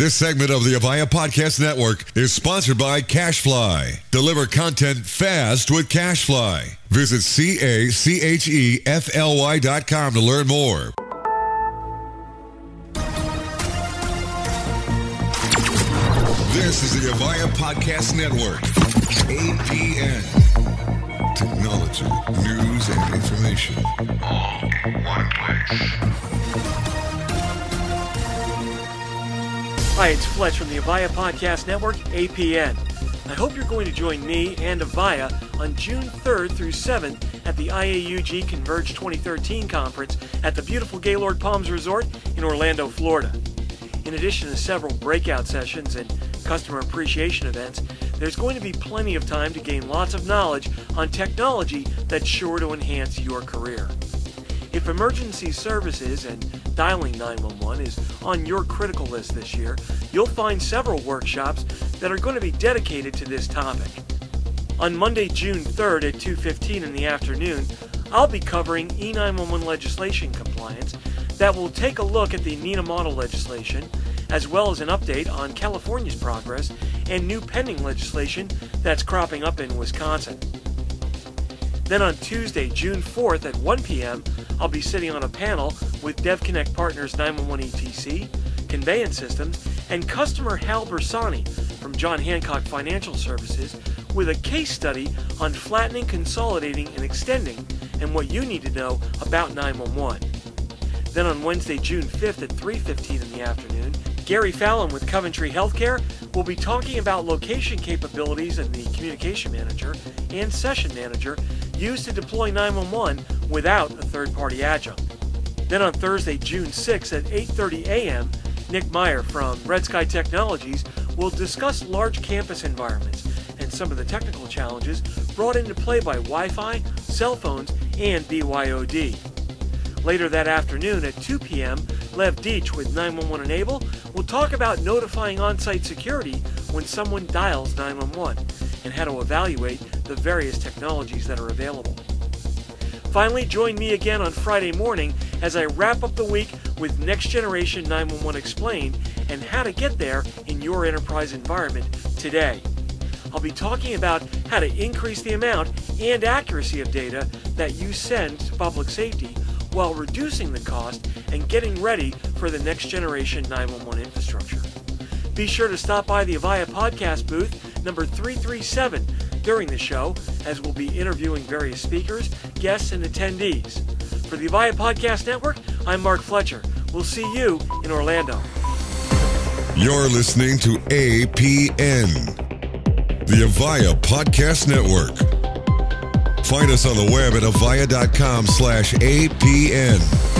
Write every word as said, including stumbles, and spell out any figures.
This segment of the Avaya Podcast Network is sponsored by CashFly. Deliver content fast with CashFly. Visit C A C H E F L Y dot com to learn more. This is the Avaya Podcast Network. A P N. Technology, news, and information. All in one place. Hi, it's Fletch from the Avaya Podcast Network, A P N. I hope you're going to join me and Avaya on June third through seventh at the I A U G Converge twenty thirteen conference at the beautiful Gaylord Palms Resort in Orlando, Florida. In addition to several breakout sessions and customer appreciation events, there's going to be plenty of time to gain lots of knowledge on technology that's sure to enhance your career. If emergency services and dialing nine one one is on your critical list this year, you'll find several workshops that are going to be dedicated to this topic. On Monday, June third at two fifteen in the afternoon, I'll be covering E nine one one legislation compliance that will take a look at the NENA model legislation, as well as an update on California's progress and new pending legislation that's cropping up in Wisconsin. Then on Tuesday, June fourth at one p m, I'll be sitting on a panel with DevConnect Partners nine one one E T C, Conveyance Systems, and customer Hal Bersani from John Hancock Financial Services with a case study on flattening, consolidating, and extending and what you need to know about nine one one. Then on Wednesday, June fifth at three fifteen in the afternoon, Gary Fallon with Coventry Healthcare will be talking about location capabilities and the communication manager and session manager used to deploy nine one one without a third-party adjunct. Then on Thursday, June sixth at eight thirty a m, Nick Meyer from Red Sky Technologies will discuss large campus environments and some of the technical challenges brought into play by Wi-Fi, cell phones, and B Y O D. Later that afternoon at two p m, Lev Deitch with nine one one Enable will talk about notifying on-site security when someone dials nine one one and how to evaluate the various technologies that are available. Finally, join me again on Friday morning as I wrap up the week with Next Generation nine one one Explained and how to get there in your enterprise environment today. I'll be talking about how to increase the amount and accuracy of data that you send to public safety while reducing the cost and getting ready for the Next Generation nine one one infrastructure. Be sure to stop by the Avaya Podcast booth number three thirty-seven during the show, as we'll be interviewing various speakers, guests, and attendees. For the Avaya Podcast Network, I'm Mark Fletcher. We'll see you in Orlando. You're listening to A P N, the Avaya Podcast Network. Find us on the web at avaya dot com slash A P N.